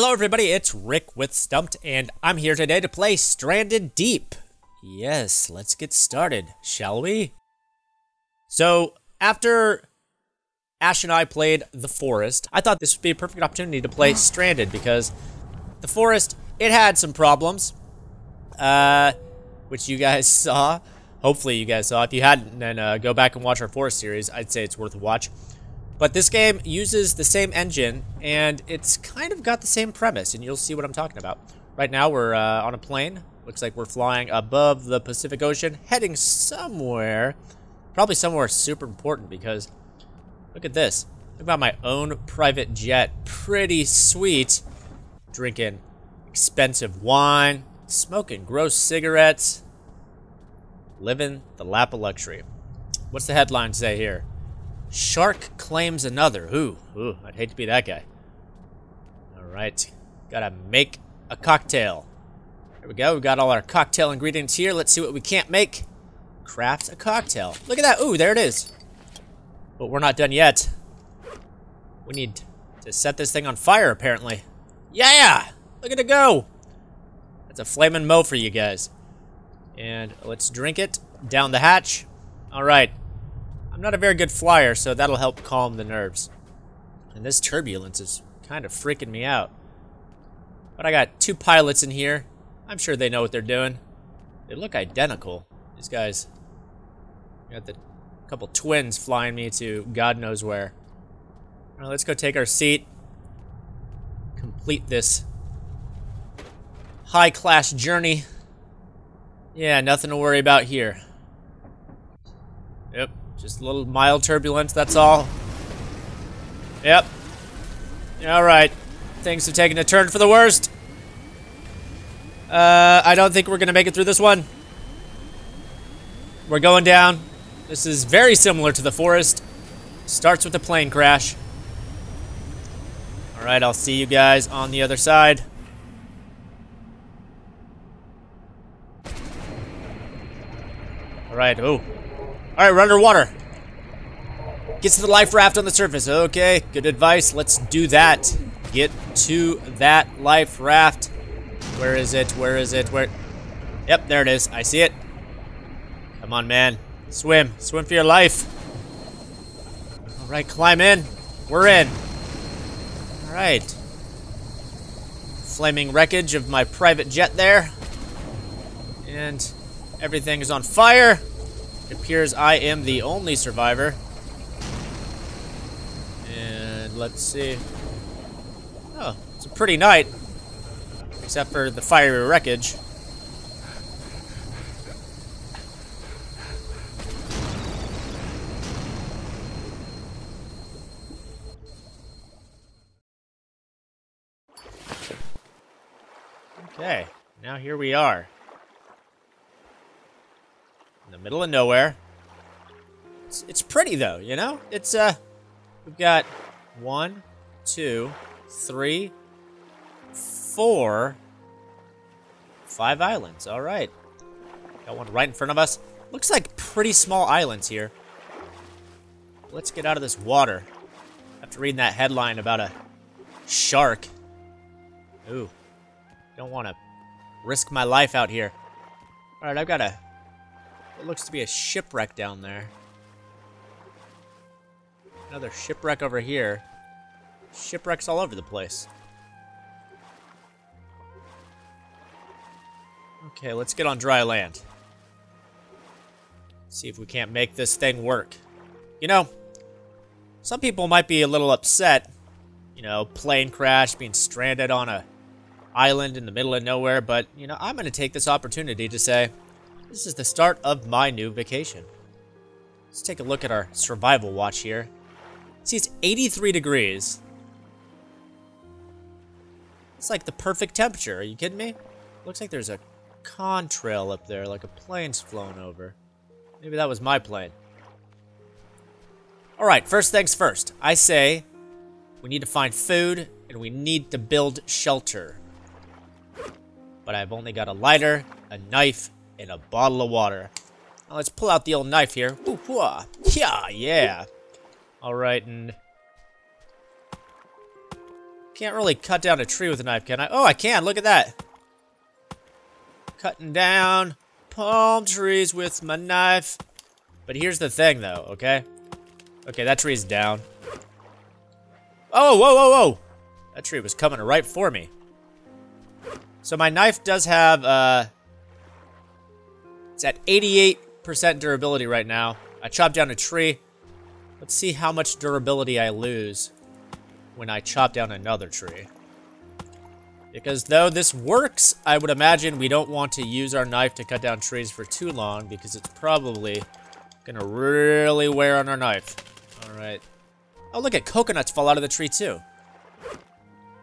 Hello everybody, it's Rick with Stumpt, and I'm here today to play Stranded Deep. Yes, let's get started, shall we? So, after Ash and I played The Forest, I thought this would be a perfect opportunity to play Stranded, because The Forest, it had some problems, which you guys saw. Hopefully you guys saw. If you hadn't, then go back and watch our Forest series. I'd say it's worth a watch. But this game uses the same engine, and it's kind of got the same premise, and you'll see what I'm talking about. Right now, we're on a plane. Looks like we're flying above the Pacific Ocean, heading somewhere. Probably somewhere super important, because look at this. I've got my own private jet. Pretty sweet. Drinking expensive wine. Smoking gross cigarettes. Living the lap of luxury. What's the headline say here? Shark claims another. Ooh, I'd hate to be that guy. Alright, gotta make a cocktail. Here we go, we got all our cocktail ingredients here. Let's see what we can't make. Craft a cocktail. Look at that, ooh, there it is. But we're not done yet. We need to set this thing on fire, apparently. Yeah! Look at it go! That's a flaming Moe for you guys. And let's drink it down the hatch. Alright. I'm not a very good flyer, so that'll help calm the nerves. And this turbulence is kind of freaking me out. But I got two pilots in here. I'm sure they know what they're doing. They look identical. These guys got the couple twins flying me to God knows where. All right, let's go take our seat. Complete this high-class journey. Yeah, nothing to worry about here. Yep. Just a little mild turbulence, that's all. Yep. Alright. Things have taken a turn for the worst. I don't think we're going to make it through this one. We're going down. This is very similar to The Forest. Starts with a plane crash. Alright, I'll see you guys on the other side. Alright, ooh. Alright, we're underwater. Get to the life raft on the surface. Okay, good advice. Let's do that. Get to that life raft. Where is it? Where is it? Where? Yep, there it is. I see it. Come on, man. Swim. Swim for your life. Alright, climb in. We're in. Alright. Flaming wreckage of my private jet there. And everything is on fire. It appears I am the only survivor. And let's see. Oh, it's a pretty night. Except for the fiery wreckage. Okay, now here we are. In the middle of nowhere. It's pretty though, you know? It's we've got 1, 2, 3, 4, 5 islands. All right. Got one right in front of us. Looks like pretty small islands here. Let's get out of this water. After reading that headline about a shark. Ooh. Don't want to risk my life out here. All right, I've got a it looks to be a shipwreck down there. Another shipwreck over here. Shipwrecks all over the place. Okay, let's get on dry land. See if we can't make this thing work. You know, some people might be a little upset. You know, plane crash, being stranded on an island in the middle of nowhere. But, you know, I'm going to take this opportunity to say, this is the start of my new vacation. Let's take a look at our survival watch here. See, it's 83 degrees. It's like the perfect temperature. Are you kidding me? Looks like there's a contrail up there, like a plane's flown over. Maybe that was my plane. Alright, first things first. I say we need to find food and we need to build shelter. But I've only got a lighter, a knife, and a bottle of water. Now let's pull out the old knife here. Ooh-wah. Yeah, yeah. All right, and Can't really cut down a tree with a knife, can I? Oh, I can. Look at that. Cutting down palm trees with my knife. But here's the thing, though, okay? Okay, that tree's down. Oh, whoa, whoa, whoa. That tree was coming right for me. So my knife does have, it's at 88% durability right now. I chopped down a tree. Let's see how much durability I lose when I chop down another tree. Because though this works, I would imagine we don't want to use our knife to cut down trees for too long because it's probably gonna really wear on our knife. All right. Oh, look at coconuts fall out of the tree too.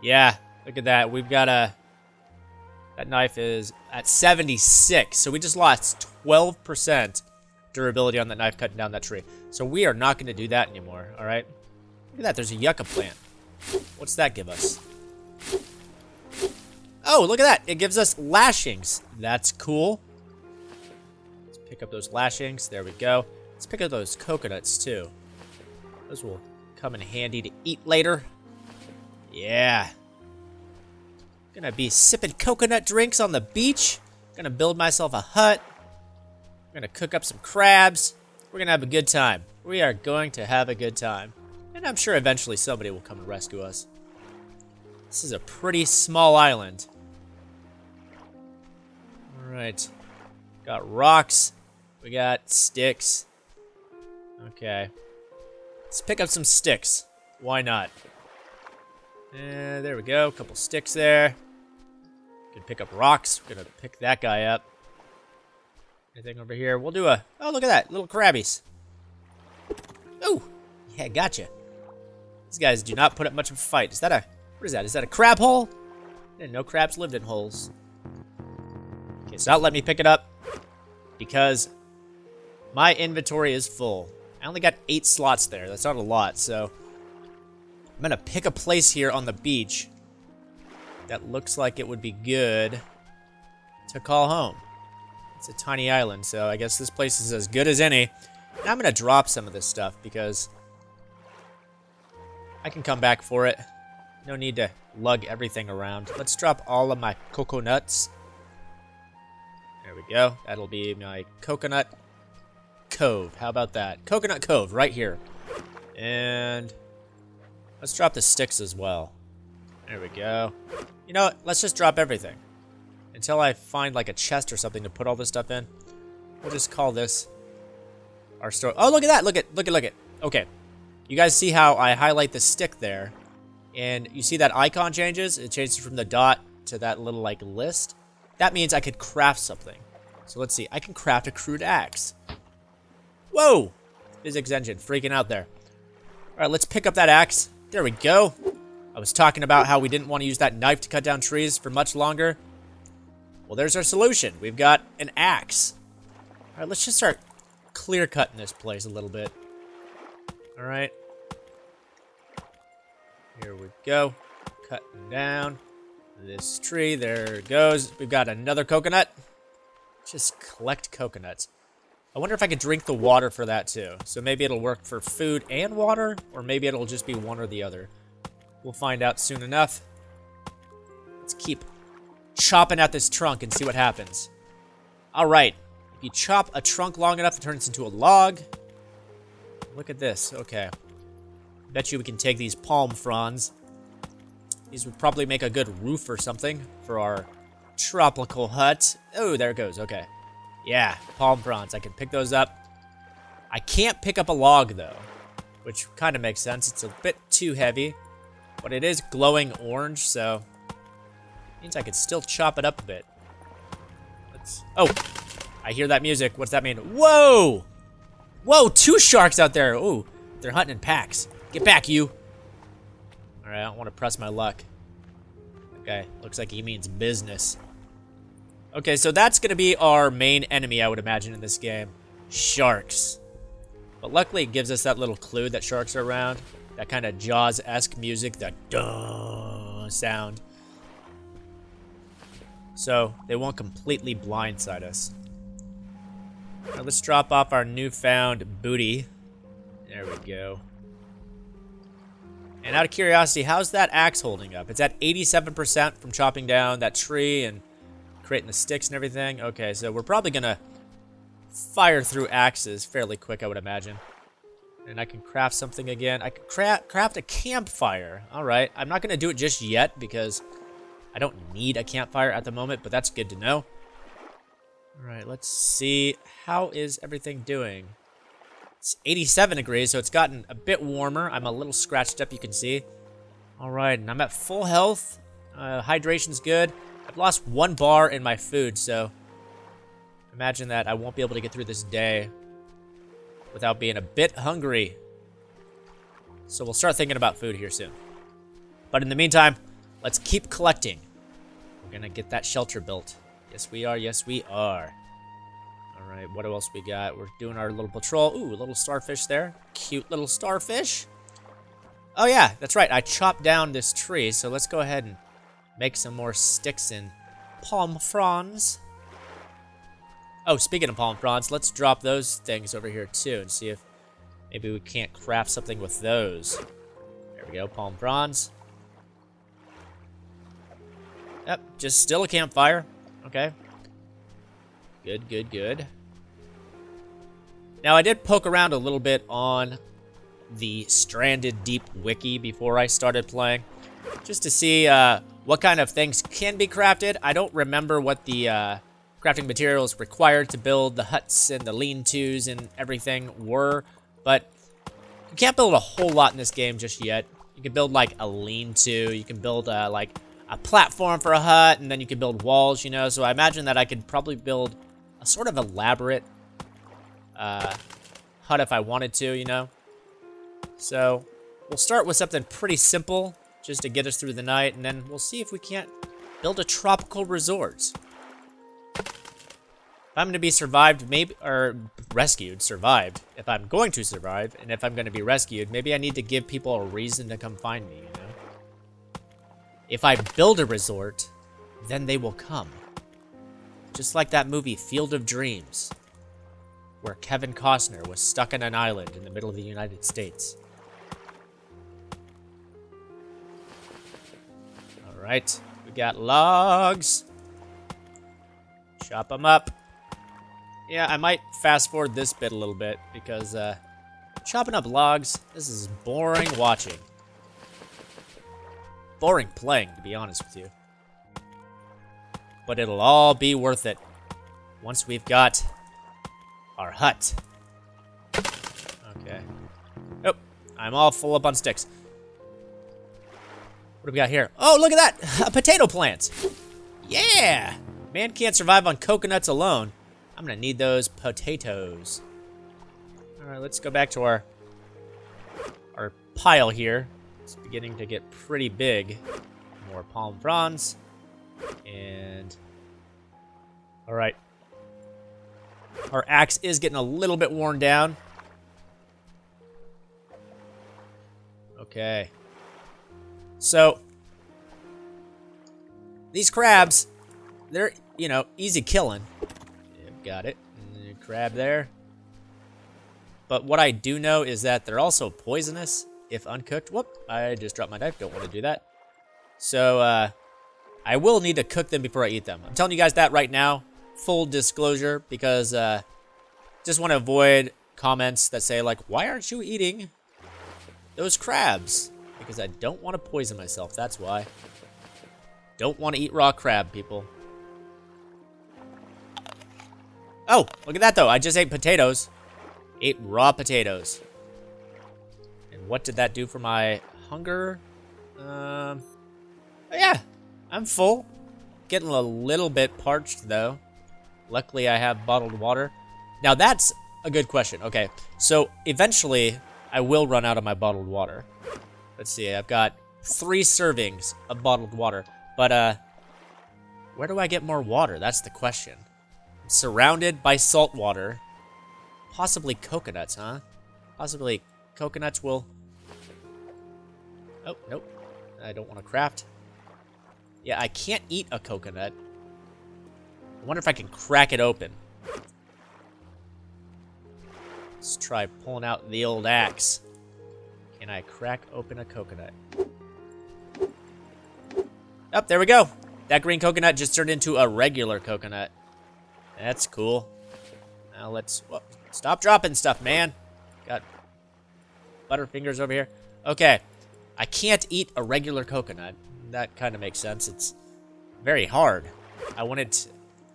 Yeah, look at that. We've got a... That knife is at 76, so we just lost 12% durability on that knife cutting down that tree. So we are not going to do that anymore, all right? Look at that, there's a yucca plant. What's that give us? Oh, look at that. It gives us lashings. That's cool. Let's pick up those lashings. There we go. Let's pick up those coconuts, too. Those will come in handy to eat later. Yeah. Gonna be sipping coconut drinks on the beach. Gonna build myself a hut. We're gonna cook up some crabs. We're gonna have a good time. We are going to have a good time. And I'm sure eventually somebody will come and rescue us. This is a pretty small island. Alright. Got rocks. We got sticks. Okay. Let's pick up some sticks. Why not? There we go. A couple sticks there. Can pick up rocks. We're gonna pick that guy up. Anything over here? We'll do a... Oh, look at that. Little crabbies. Oh! Yeah, gotcha. These guys do not put up much of a fight. Is that a... What is that? Is that a crab hole? I didn't know crabs lived in holes. Okay, so not let me pick it up. Because my inventory is full. I only got 8 slots there. That's not a lot, so... I'm gonna pick a place here on the beach that looks like it would be good to call home. It's a tiny island, so I guess this place is as good as any. And I'm gonna drop some of this stuff because I can come back for it. No need to lug everything around. Let's drop all of my coconuts. There we go. That'll be my coconut cove. How about that? Coconut cove right here. And... let's drop the sticks as well. There we go. You know what? Let's just drop everything. Until I find like a chest or something to put all this stuff in. We'll just call this our store. Oh, look at that. Look at, look at, look at. Okay. You guys see how I highlight the stick there. And you see that icon changes? It changes from the dot to that little like list. That means I could craft something. So let's see. I can craft a crude axe. Whoa! Physics engine freaking out there. All right, let's pick up that axe. There we go. I was talking about how we didn't want to use that knife to cut down trees for much longer. Well, there's our solution. We've got an axe. All right, let's just start clear-cutting this place a little bit. All right. Here we go. Cutting down this tree. There it goes. We've got another coconut. Just collect coconuts. I wonder if I could drink the water for that too. So maybe it'll work for food and water, or maybe it'll just be one or the other. We'll find out soon enough. Let's keep chopping at this trunk and see what happens. All right. If you chop a trunk long enough, it turns into a log. Look at this. Okay. Bet you we can take these palm fronds. These would probably make a good roof or something for our tropical hut. Oh, there it goes. Okay. Yeah, palm fronds. I can pick those up. I can't pick up a log, though, which kind of makes sense. It's a bit too heavy, but it is glowing orange, so it means I could still chop it up a bit. Let's... Oh, I hear that music. What's that mean? Whoa! Whoa, 2 sharks out there. Ooh, they're hunting in packs. Get back, you. All right, I don't want to press my luck. Okay, looks like he means business. Okay, so that's going to be our main enemy, I would imagine, in this game. Sharks. But luckily, it gives us that little clue that sharks are around. That kind of Jaws-esque music, that duh sound. So, they won't completely blindside us. All right, let's drop off our newfound booty. There we go. And out of curiosity, how's that axe holding up? It's at 87% from chopping down that tree and creating the sticks and everything. Okay, so we're probably gonna fire through axes fairly quick, I would imagine. And I can craft something again. I can craft a campfire. All right, I'm not gonna do it just yet because I don't need a campfire at the moment, but that's good to know. All right, let's see. How is everything doing? It's 87 degrees, so it's gotten a bit warmer. I'm a little scratched up, you can see. All right, and I'm at full health. Hydration's good. I've lost one bar in my food, so imagine that I won't be able to get through this day without being a bit hungry. So we'll start thinking about food here soon. But in the meantime, let's keep collecting. We're gonna get that shelter built. Yes, we are. Yes, we are. All right, what else we got? We're doing our little patrol. Ooh, a little starfish there. Cute little starfish. Oh, yeah, that's right. I chopped down this tree, so let's go ahead and make some more sticks and palm fronds. Oh, speaking of palm fronds, let's drop those things over here, too, and see if maybe we can't craft something with those. There we go, palm fronds. Yep, just still a campfire. Okay. Good, good, good. Now, I did poke around a little bit on the Stranded Deep wiki before I started playing, just to see what kind of things can be crafted. I don't remember what the crafting materials required to build the huts and the lean-tos and everything were, but you can't build a whole lot in this game just yet. You can build, like, a lean-to. You can build, like, a platform for a hut, and then you can build walls, you know, so I imagine that I could probably build a sort of elaborate hut if I wanted to, you know. So we'll start with something pretty simple just to get us through the night, and then we'll see if we can't build a tropical resort. If I'm going to be survived, maybe, or rescued, survived, if I'm going to survive, and if I'm going to be rescued, maybe I need to give people a reason to come find me, you know. If I build a resort, then they will come. Just like that movie, Field of Dreams, where Kevin Costner was stuck on an island in the middle of the United States. All right, we got logs. Chop them up. Yeah, I might fast forward this bit a little bit because chopping up logs, this is boring watching. Boring playing, to be honest with you. But it'll all be worth it once we've got our hut. Okay. Oh, I'm all full up on sticks. What do we got here? Oh, look at that! A potato plant! Yeah! Man can't survive on coconuts alone. I'm gonna need those potatoes. Alright, let's go back to our pile here. It's beginning to get pretty big. More palm fronds. And all right, our axe is getting a little bit worn down. Okay, so these crabs, they're, you know, easy killing. You've got it, crab there. But what I do know is that they're also poisonous if uncooked. Whoop, I just dropped my knife. Don't want to do that. So, I will need to cook them before I eat them. I'm telling you guys that right now. Full disclosure, because just want to avoid comments that say, like, why aren't you eating those crabs? Because I don't want to poison myself. That's why. Don't want to eat raw crab, people. Oh, look at that, though. I just ate potatoes. Ate raw potatoes. What did that do for my hunger? Oh yeah, I'm full. Getting a little bit parched, though. Luckily, I have bottled water. Now, that's a good question. Okay, so eventually, I will run out of my bottled water. Let's see, I've got 3 servings of bottled water. But, where do I get more water? That's the question. I'm surrounded by salt water. Possibly coconuts, huh? Possibly coconuts will... Oh, nope. I don't want to craft. Yeah, I can't eat a coconut. I wonder if I can crack it open. Let's try pulling out the old axe. and I crack open a coconut. Oh, there we go. That green coconut just turned into a regular coconut. That's cool. Now let's... Whoa, stop dropping stuff, man. Got Butterfingers over here. Okay. I can't eat a regular coconut. That kind of makes sense. It's very hard. I wanted to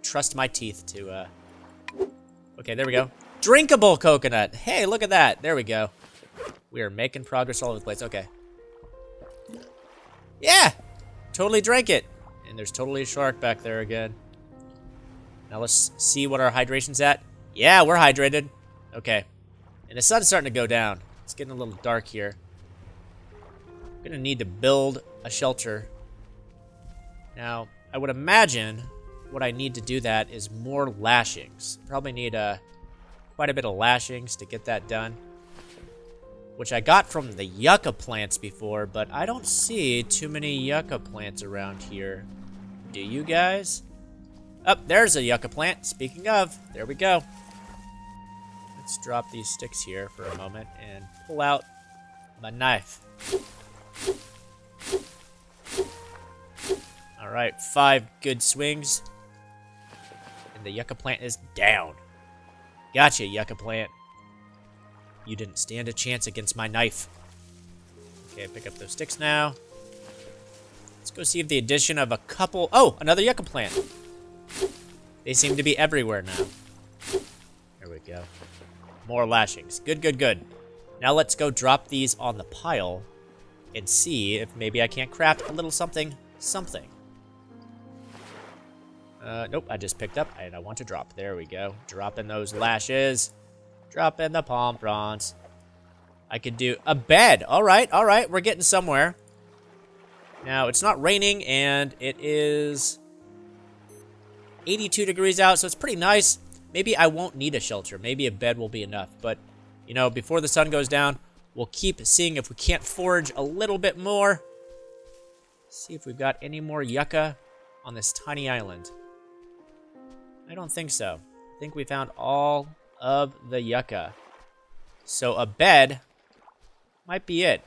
trust my teeth to... Okay, there we go. Drinkable coconut. Hey, look at that. There we go. We are making progress all over the place. Okay. Yeah! Totally drank it. And there's totally a shark back there again. Now let's see what our hydration's at. Yeah, we're hydrated. Okay. And the sun's starting to go down. It's getting a little dark here. I'm gonna need to build a shelter. Now, I would imagine what I need to do that is more lashings. Probably need quite a bit of lashings to get that done. Which I got from the yucca plants before, but I don't see too many yucca plants around here. Do you guys? Oh, there's a yucca plant. Speaking of, there we go. Let's drop these sticks here for a moment and pull out my knife. All right, 5 good swings. And the yucca plant is down. Gotcha, yucca plant. You didn't stand a chance against my knife. Okay, pick up those sticks now. Let's go see if the addition of a couple... Oh, another yucca plant. They seem to be everywhere now. There we go. More lashings. Good, good, good. Now let's go drop these on the pile and see if maybe I can't craft a little something. Nope, I just picked up and I want to drop. There we go. Dropping those lashes. Dropping the palm fronds. I could do a bed. All right, we're getting somewhere. Now, it's not raining and it is 82 degrees out, so it's pretty nice. Maybe I won't need a shelter. Maybe a bed will be enough, but you know, before the sun goes down, we'll keep seeing if we can't forage a little bit more. See if we've got any more yucca on this tiny island. I don't think so. I think we found all of the yucca. So a bed might be it.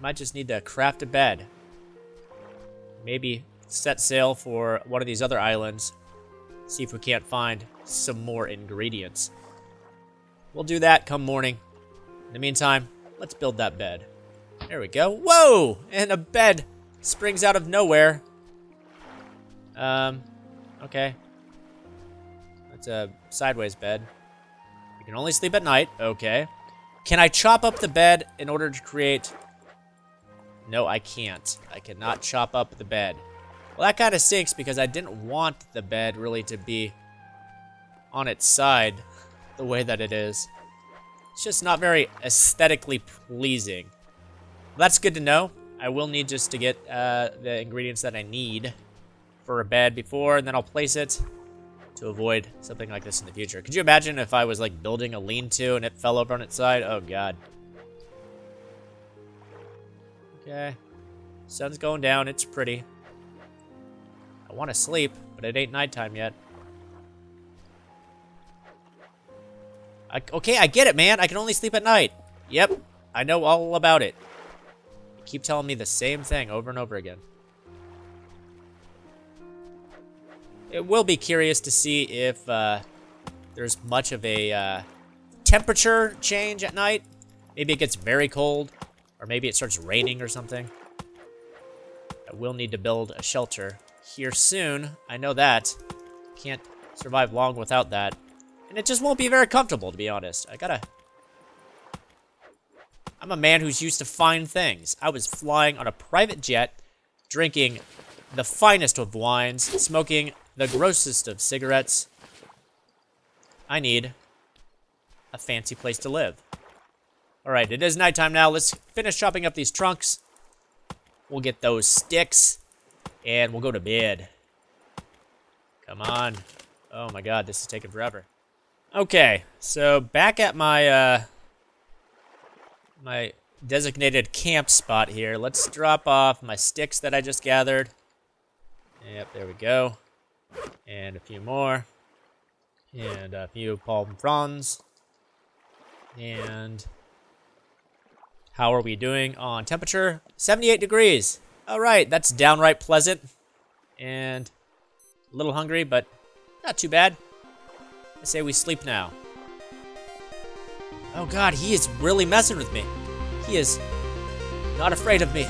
Might just need to craft a bed. Maybe set sail for one of these other islands. See if we can't find some more ingredients. We'll do that come morning. In the meantime, let's build that bed. There we go. Whoa! And a bed springs out of nowhere. Okay. That's a sideways bed. You can only sleep at night. Okay. Can I chop up the bed in order to create... No, I can't. I cannot chop up the bed. Well, that kind of stinks because I didn't want the bed really to be on its side the way that it is. It's just not very aesthetically pleasing. Well, that's good to know. I will need just to get the ingredients that I need for a bed before, and then I'll place it to avoid something like this in the future. Could you imagine if I was like building a lean-to and it fell over on its side? Oh, God. Okay. Sun's going down. It's pretty. I want to sleep, but it ain't nighttime yet. Okay, I get it, man. I can only sleep at night. Yep, I know all about it. You keep telling me the same thing over and over again. It will be curious to see if there's much of a temperature change at night. Maybe it gets very cold, or maybe it starts raining or something. I will need to build a shelter here soon. I know that. Can't survive long without that. And it just won't be very comfortable, to be honest. I'm a man who's used to fine things. I was flying on a private jet, drinking the finest of wines, smoking the grossest of cigarettes. I need a fancy place to live. All right, it is nighttime now. Let's finish chopping up these trunks. We'll get those sticks. And we'll go to bed. Come on. Oh my God, this is taking forever. Okay, so back at my my designated camp spot here. Let's drop off my sticks that I just gathered. Yep, there we go. And a few more. And a few palm fronds. And How are we doing on temperature? 78 degrees. All right, that's downright pleasant. And a little hungry, but not too bad. I say we sleep now. Oh God, he is really messing with me. He is not afraid of me.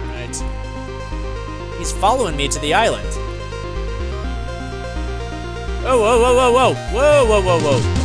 Alright. He's following me to the island. Whoa, whoa, whoa, whoa, whoa. Whoa, whoa, whoa, whoa.